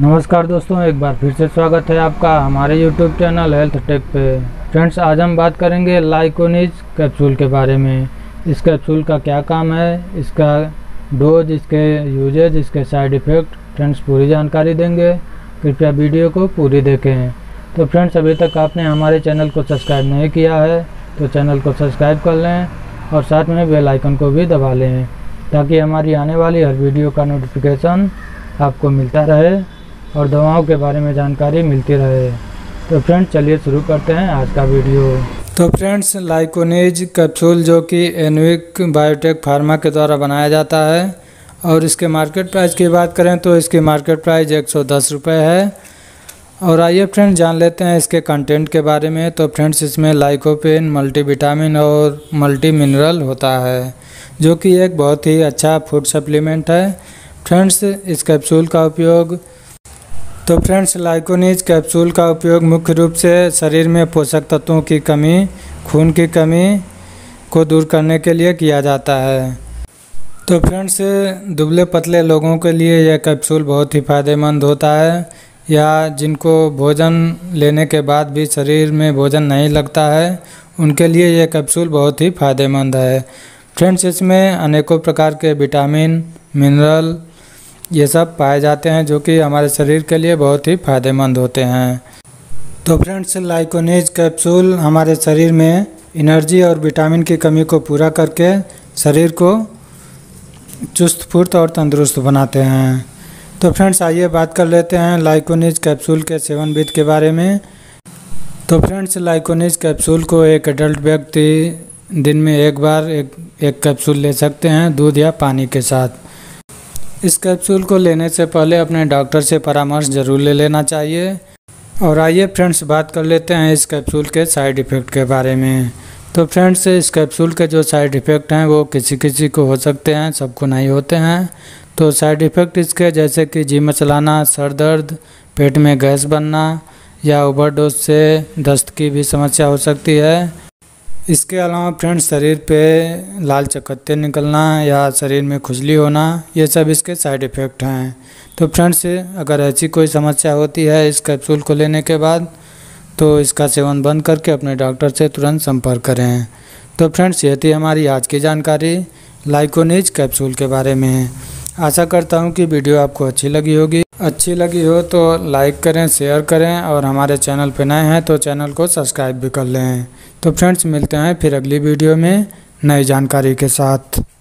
नमस्कार दोस्तों, एक बार फिर से स्वागत है आपका हमारे YouTube चैनल हेल्थ टेक पे। फ्रेंड्स, आज हम बात करेंगे लाइकोनिस कैप्सूल के बारे में। इस कैप्सूल का क्या काम है, इसका डोज, इसके यूजेज, इसके साइड इफ़ेक्ट, फ्रेंड्स पूरी जानकारी देंगे। कृपया वीडियो को पूरी देखें। तो फ्रेंड्स, अभी तक आपने हमारे चैनल को सब्सक्राइब नहीं किया है तो चैनल को सब्सक्राइब कर लें और साथ में बेल आइकन को भी दबा लें ताकि हमारी आने वाली हर वीडियो का नोटिफिकेशन आपको मिलता रहे और दवाओं के बारे में जानकारी मिलती रहे। तो फ्रेंड्स, चलिए शुरू करते हैं आज का वीडियो। तो फ्रेंड्स, लाइकोनेज कैप्सूल जो कि एनविक बायोटेक फार्मा के द्वारा बनाया जाता है और इसके मार्केट प्राइस की बात करें तो इसकी मार्केट प्राइस 110 रुपये है। और आइए फ्रेंड्स, जान लेते हैं इसके कंटेंट के बारे में। तो फ्रेंड्स, इसमें लाइकोपेन, मल्टीविटामिन और मल्टी मिनरल होता है जो कि एक बहुत ही अच्छा फूड सप्लीमेंट है। फ्रेंड्स, इस कैप्सूल का उपयोग मुख्य रूप से शरीर में पोषक तत्वों की कमी, खून की कमी को दूर करने के लिए किया जाता है। तो फ्रेंड्स, दुबले पतले लोगों के लिए यह कैप्सूल बहुत ही फ़ायदेमंद होता है, या जिनको भोजन लेने के बाद भी शरीर में भोजन नहीं लगता है उनके लिए यह कैप्सूल बहुत ही फ़ायदेमंद है। फ्रेंड्स, इसमें अनेकों प्रकार के विटामिन, मिनरल ये सब पाए जाते हैं जो कि हमारे शरीर के लिए बहुत ही फ़ायदेमंद होते हैं। तो फ्रेंड्स, लाइकोनेज कैप्सूल हमारे शरीर में एनर्जी और विटामिन की कमी को पूरा करके शरीर को चुस्त फुर्त और तंदुरुस्त बनाते हैं। तो फ्रेंड्स, आइए बात कर लेते हैं लाइकोनेज कैप्सूल के सेवन विधि के बारे में। तो फ्रेंड्स, लाइकोनेज कैप्सूल को एक एडल्ट व्यक्ति दिन में एक बार एक कैप्सूल ले सकते हैं दूध या पानी के साथ। इस कैप्सूल को लेने से पहले अपने डॉक्टर से परामर्श जरूर ले लेना चाहिए। और आइए फ्रेंड्स, बात कर लेते हैं इस कैप्सूल के साइड इफ़ेक्ट के बारे में। तो फ्रेंड्स, इस कैप्सूल के जो साइड इफ़ेक्ट हैं वो किसी किसी को हो सकते हैं, सबको नहीं होते हैं। तो साइड इफ़ेक्ट इसके जैसे कि जी मचलाना, सर दर्द, पेट में गैस बनना या ओवरडोज से दस्त की भी समस्या हो सकती है। इसके अलावा फ्रेंड्स, शरीर पे लाल चकत्ते निकलना या शरीर में खुजली होना, ये सब इसके साइड इफ़ेक्ट हैं। तो फ्रेंड्स, अगर ऐसी कोई समस्या होती है इस कैप्सूल को लेने के बाद तो इसका सेवन बंद करके अपने डॉक्टर से तुरंत संपर्क करें। तो फ्रेंड्स, ये थी हमारी आज की जानकारी लाइकोनेज कैप्सूल के बारे में। आशा करता हूँ कि वीडियो आपको अच्छी लगी हो तो लाइक करें, शेयर करें और हमारे चैनल पर नए हैं तो चैनल को सब्सक्राइब भी कर लें। तो फ्रेंड्स, मिलते हैं फिर अगली वीडियो में नई जानकारी के साथ।